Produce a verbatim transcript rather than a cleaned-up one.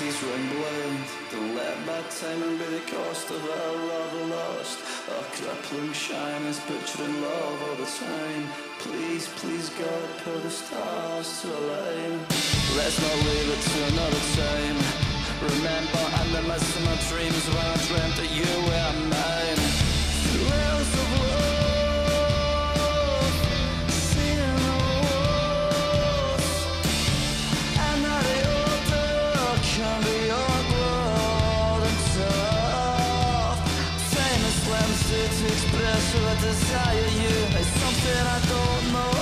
these run blind. They'll let bad timing be the cost of our love lost. Our crippling shine is butchering love all the time. Please, please God, pull the stars to align. Let's not leave it to another time. Remember, I'm the midst of my dreams when I dreamt that you were mine. Through hours of love, singing the walls, and now the order can be your blood and tough. Time is flimsy to express your desire. You is something I don't know.